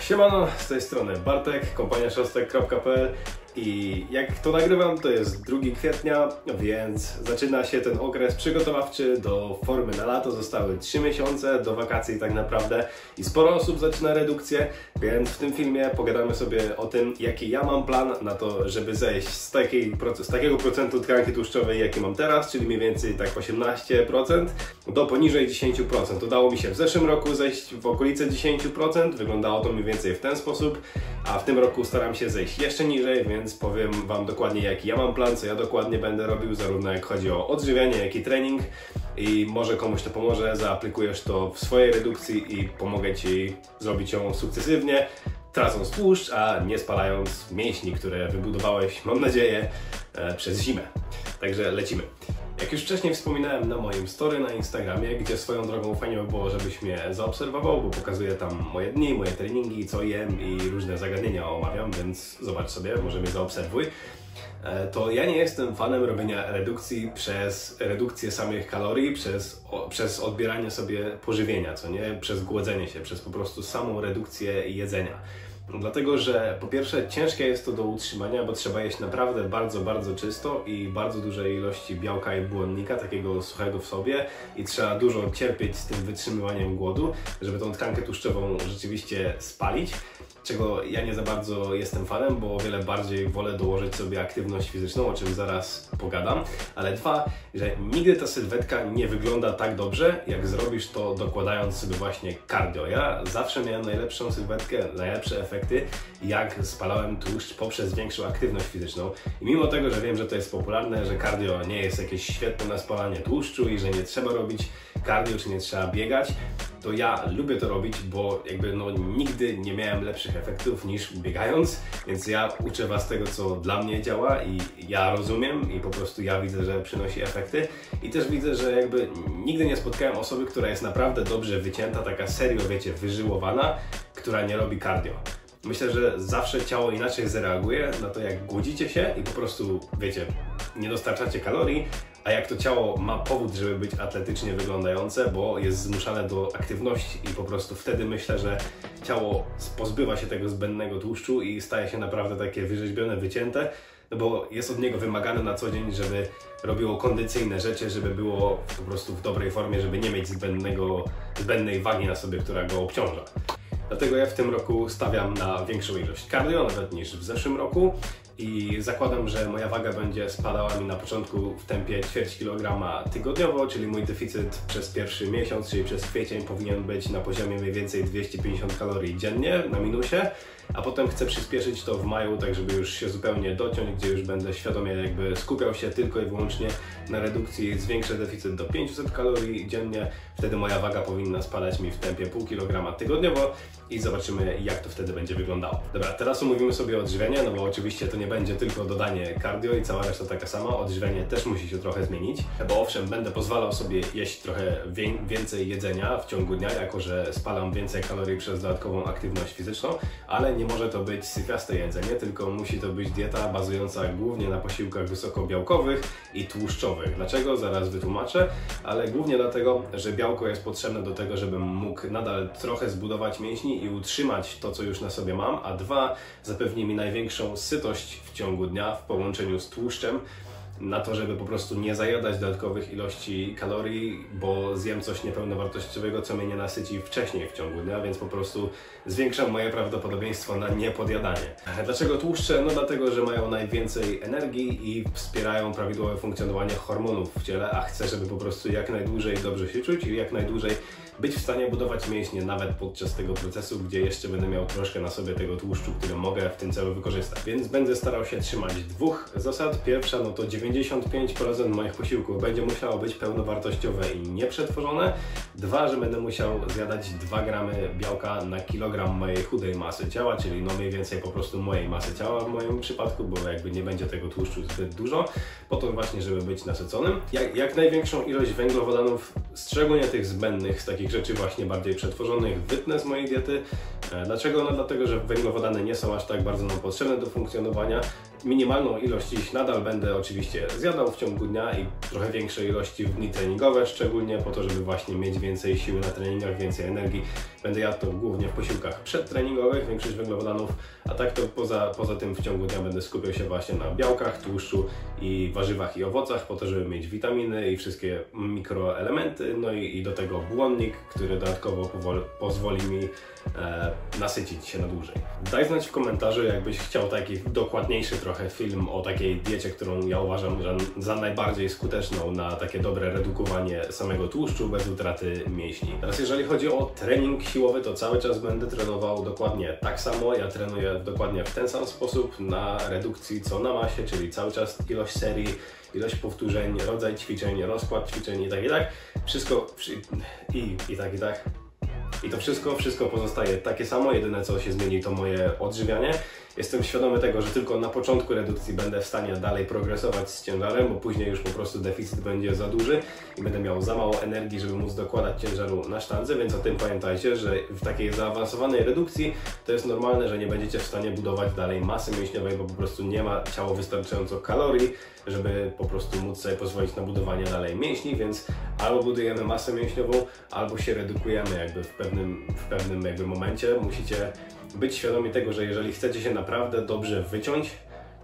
Siemano, z tej strony Bartek, kompaniaszostek.pl i jak to nagrywam, to jest 2 kwietnia, więc zaczyna się ten okres przygotowawczy do formy na lato. Zostały 3 miesiące do wakacji tak naprawdę i sporo osób zaczyna redukcję, więc w tym filmie pogadamy sobie o tym, jaki ja mam plan na to, żeby zejść z takiego procentu tkanki tłuszczowej, jaki mam teraz, czyli mniej więcej tak 18% do poniżej 10%. Udało mi się w zeszłym roku zejść w okolice 10%, wyglądało to mniej więcej w ten sposób, a w tym roku staram się zejść jeszcze niżej, więc powiem Wam dokładnie, jaki ja mam plan, co ja dokładnie będę robił, zarówno jak chodzi o odżywianie, jak i trening, i może komuś to pomoże, zaaplikujesz to w swojej redukcji i pomogę Ci zrobić ją sukcesywnie, tracąc tłuszcz, a nie spalając mięśni, które wybudowałeś, mam nadzieję, przez zimę. Także lecimy. Jak już wcześniej wspominałem na moim story na Instagramie, gdzie swoją drogą fajnie by było, żebyś mnie zaobserwował, bo pokazuję tam moje dni, moje treningi, co jem i różne zagadnienia omawiam, więc zobacz sobie, może mnie zaobserwuj. To ja nie jestem fanem robienia redukcji przez redukcję samych kalorii, przez odbieranie sobie pożywienia, co nie? Przez głodzenie się, przez po prostu samą redukcję jedzenia. Dlatego, że po pierwsze ciężkie jest to do utrzymania, bo trzeba jeść naprawdę bardzo, bardzo czysto i bardzo dużej ilości białka i błonnika, takiego suchego w sobie, i trzeba dużo cierpieć z tym wytrzymywaniem głodu, żeby tą tkankę tłuszczową rzeczywiście spalić, czego ja nie za bardzo jestem fanem, bo o wiele bardziej wolę dołożyć sobie aktywność fizyczną, o czym zaraz pogadam, ale dwa, że nigdy ta sylwetka nie wygląda tak dobrze, jak zrobisz to dokładając sobie właśnie cardio. Ja zawsze miałem najlepszą sylwetkę, najlepsze efekty, jak spalałem tłuszcz poprzez większą aktywność fizyczną, i mimo tego, że wiem, że to jest popularne, że cardio nie jest jakieś świetne na spalanie tłuszczu i że nie trzeba robić cardio, czy nie trzeba biegać, to ja lubię to robić, bo jakby no nigdy nie miałem lepszych efektów niż biegając, więc ja uczę Was tego, co dla mnie działa i ja rozumiem i po prostu ja widzę, że przynosi efekty, i też widzę, że jakby nigdy nie spotkałem osoby, która jest naprawdę dobrze wycięta, taka serio, wiecie, wyżyłowana, która nie robi cardio. Myślę, że zawsze ciało inaczej zareaguje na to, jak głodzicie się i po prostu, wiecie, nie dostarczacie kalorii, a jak to ciało ma powód, żeby być atletycznie wyglądające, bo jest zmuszane do aktywności, i po prostu wtedy myślę, że ciało pozbywa się tego zbędnego tłuszczu i staje się naprawdę takie wyrzeźbione, wycięte, no bo jest od niego wymagane na co dzień, żeby robiło kondycyjne rzeczy, żeby było po prostu w dobrej formie, żeby nie mieć zbędnej wagi na sobie, która go obciąża. Dlatego ja w tym roku stawiam na większą ilość cardio, nawet niż w zeszłym roku, i zakładam, że moja waga będzie spadała mi na początku w tempie 0,25 kg tygodniowo, czyli mój deficyt przez pierwszy miesiąc, czyli przez kwiecień, powinien być na poziomie mniej więcej 250 kalorii dziennie na minusie, a potem chcę przyspieszyć to w maju, tak żeby już się zupełnie dociąć, gdzie już będę świadomie jakby skupiał się tylko i wyłącznie na redukcji, zwiększę deficyt do 500 kalorii dziennie, wtedy moja waga powinna spadać mi w tempie 0,5 kg tygodniowo i zobaczymy, jak to wtedy będzie wyglądało. Dobra, teraz omówimy sobie odżywienie, no bo oczywiście to nie będzie tylko dodanie cardio i cała reszta taka sama, odżywienie też musi się trochę zmienić, bo owszem, będę pozwalał sobie jeść trochę więcej jedzenia w ciągu dnia, jako że spalam więcej kalorii przez dodatkową aktywność fizyczną, ale nie może to być syfiaste jedzenie, tylko musi to być dieta bazująca głównie na posiłkach wysokobiałkowych i tłuszczowych. Dlaczego? Zaraz wytłumaczę, ale głównie dlatego, że białko jest potrzebne do tego, żebym mógł nadal trochę zbudować mięśni i utrzymać to, co już na sobie mam, a dwa, zapewni mi największą sytość w ciągu dnia w połączeniu z tłuszczem, na to, żeby po prostu nie zajadać dodatkowych ilości kalorii, bo zjem coś niepełnowartościowego, co mnie nie nasyci wcześniej w ciągu dnia, więc po prostu zwiększam moje prawdopodobieństwo na niepodjadanie. Dlaczego tłuszcze? No dlatego, że mają najwięcej energii i wspierają prawidłowe funkcjonowanie hormonów w ciele, a chcę, żeby po prostu jak najdłużej dobrze się czuć i jak najdłużej być w stanie budować mięśnie, nawet podczas tego procesu, gdzie jeszcze będę miał troszkę na sobie tego tłuszczu, który mogę w tym celu wykorzystać. Więc będę starał się trzymać dwóch zasad. Pierwsza, no to 95% moich posiłków będzie musiało być pełnowartościowe i nieprzetworzone. Dwa, że będę musiał zjadać 2 gramy białka na kilogram mojej chudej masy ciała, czyli no mniej więcej po prostu mojej masy ciała w moim przypadku, bo jakby nie będzie tego tłuszczu zbyt dużo, po to właśnie, żeby być nasyconym. Jak największą ilość węglowodanów, szczególnie tych zbędnych, z takich rzeczy właśnie bardziej przetworzonych, wytnę z mojej diety. Dlaczego? No dlatego, że węglowodany nie są aż tak bardzo nam potrzebne do funkcjonowania, Minimalną ilość ich nadal będę oczywiście zjadał w ciągu dnia i trochę większej ilości w dni treningowe, szczególnie po to, żeby właśnie mieć więcej siły na treningach, więcej energii. Będę jadł to głównie w posiłkach przedtreningowych, większość węglowodanów, a tak to poza tym w ciągu dnia będę skupiał się właśnie na białkach, tłuszczu i warzywach i owocach, po to, żeby mieć witaminy i wszystkie mikroelementy, no i do tego błonnik, który dodatkowo pozwoli mi nasycić się na dłużej. Daj znać w komentarzu, jakbyś chciał taki dokładniejszy trochę film o takiej diecie, którą ja uważam za najbardziej skuteczną na takie dobre redukowanie samego tłuszczu bez utraty mięśni. Teraz jeżeli chodzi o trening siłowy, to cały czas będę trenował dokładnie tak samo. Ja trenuję dokładnie w ten sam sposób na redukcji co na masie, czyli cały czas ilość serii, ilość powtórzeń, rodzaj ćwiczeń, rozkład ćwiczeń i tak i tak. Wszystko i tak. I to wszystko pozostaje takie samo, jedyne co się zmieni to moje odżywianie. Jestem świadomy tego, że tylko na początku redukcji będę w stanie dalej progresować z ciężarem, bo później już po prostu deficyt będzie za duży i będę miał za mało energii, żeby móc dokładać ciężaru na sztandze, więc o tym pamiętajcie, że w takiej zaawansowanej redukcji to jest normalne, że nie będziecie w stanie budować dalej masy mięśniowej, bo po prostu nie ma ciało wystarczająco kalorii, żeby po prostu móc sobie pozwolić na budowanie dalej mięśni, więc albo budujemy masę mięśniową, albo się redukujemy jakby w pewnym jakby momencie. Musicie być świadomi tego, że jeżeli chcecie się naprawdę dobrze wyciąć,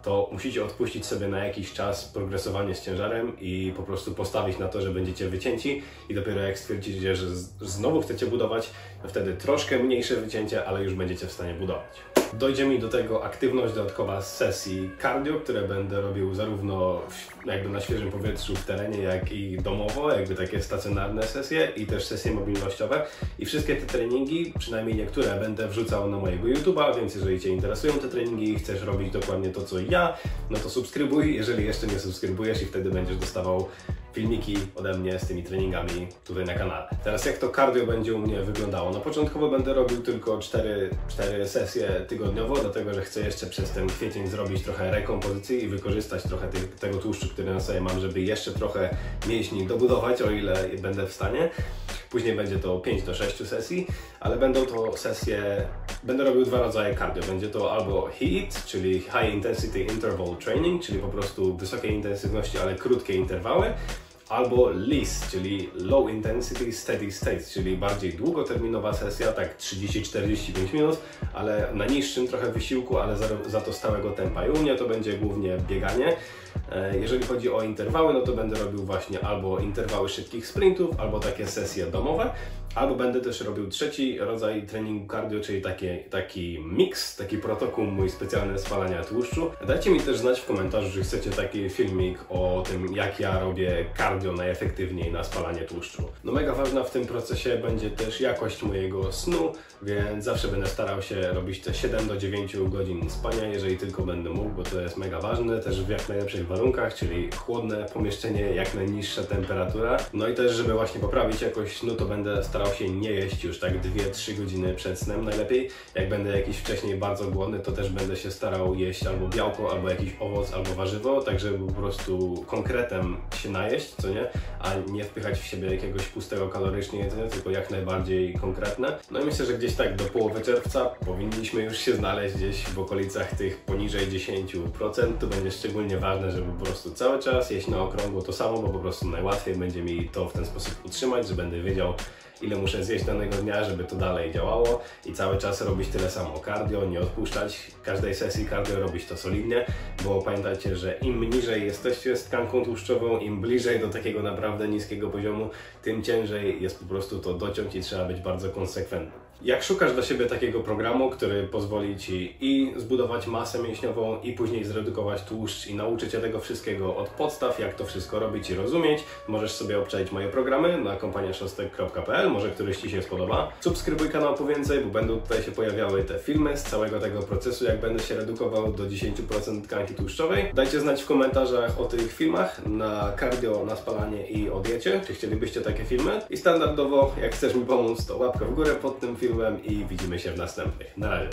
to musicie odpuścić sobie na jakiś czas progresowanie z ciężarem i po prostu postawić na to, że będziecie wycięci i dopiero jak stwierdzicie, że znowu chcecie budować, to wtedy troszkę mniejsze wycięcie, ale już będziecie w stanie budować. Dojdzie mi do tego aktywność dodatkowa z sesji cardio, które będę robił zarówno jakby na świeżym powietrzu w terenie, jak i domowo, jakby takie stacjonarne sesje i też sesje mobilnościowe. I wszystkie te treningi, przynajmniej niektóre, będę wrzucał na mojego YouTube'a, więc jeżeli Cię interesują te treningi i chcesz robić dokładnie to, co ja, no to subskrybuj, jeżeli jeszcze nie subskrybujesz i wtedy będziesz dostawał filmiki ode mnie z tymi treningami tutaj na kanale. Teraz jak to cardio będzie u mnie wyglądało? No początkowo będę robił tylko 4 sesje tygodniowo, dlatego że chcę jeszcze przez ten kwiecień zrobić trochę rekompozycji i wykorzystać trochę tego tłuszczu, który na sobie mam, żeby jeszcze trochę mięśni dobudować, o ile będę w stanie. Później będzie to 5 do 6 sesji, ale będą to sesje, będę robił dwa rodzaje cardio. Będzie to albo HIIT, czyli High Intensity Interval Training, czyli po prostu wysokiej intensywności, ale krótkie interwały, albo LIS, czyli Low Intensity Steady State, czyli bardziej długoterminowa sesja, tak 30-45 minut, ale na niższym trochę wysiłku, ale za to stałego tempa. I u mnie to będzie głównie bieganie. Jeżeli chodzi o interwały, no to będę robił właśnie albo interwały szybkich sprintów, albo takie sesje domowe, albo będę też robił trzeci rodzaj treningu cardio, czyli taki miks, taki protokół mój specjalny spalania tłuszczu. Dajcie mi też znać w komentarzu, czy chcecie taki filmik o tym, jak ja robię cardio najefektywniej na spalanie tłuszczu. No mega ważna w tym procesie będzie też jakość mojego snu, więc zawsze będę starał się robić te 7 do 9 godzin spania, jeżeli tylko będę mógł, bo to jest mega ważne, też w jak najlepszych warunkach, czyli chłodne pomieszczenie, jak najniższa temperatura. No i też, żeby właśnie poprawić jakość snu, to będę starał się nie jeść już tak 2-3 godziny przed snem najlepiej. Jak będę jakiś wcześniej bardzo głodny, to też będę się starał jeść albo białko, albo jakiś owoc, albo warzywo, tak żeby po prostu konkretem się najeść, co nie? A nie wpychać w siebie jakiegoś pustego kalorycznie jedzenia, tylko jak najbardziej konkretne. No i myślę, że gdzieś tak do połowy czerwca powinniśmy już się znaleźć gdzieś w okolicach tych poniżej 10%. To będzie szczególnie ważne, żeby po prostu cały czas jeść na okrągło to samo, bo po prostu najłatwiej będzie mi to w ten sposób utrzymać, że będę wiedział, ile muszę zjeść danego dnia, żeby to dalej działało i cały czas robić tyle samo cardio, nie odpuszczać każdej sesji cardio, robić to solidnie, bo pamiętajcie, że im niżej jesteście z tkanką tłuszczową, im bliżej do takiego naprawdę niskiego poziomu, tym ciężej jest po prostu to dociąć i trzeba być bardzo konsekwentnym. Jak szukasz dla siebie takiego programu, który pozwoli Ci i zbudować masę mięśniową i później zredukować tłuszcz i nauczyć się tego wszystkiego od podstaw, jak to wszystko robić i rozumieć, możesz sobie obczaić moje programy na kompaniaszostek.pl, może któryś Ci się spodoba. Subskrybuj kanał po więcej, bo będą tutaj się pojawiały te filmy z całego tego procesu, jak będę się redukował do 10% tkanki tłuszczowej. Dajcie znać w komentarzach o tych filmach na cardio, na spalanie i o diecie, czy chcielibyście takie filmy. I standardowo, jak chcesz mi pomóc, to łapka w górę pod tym filmem i widzimy się w następnych. Na razie.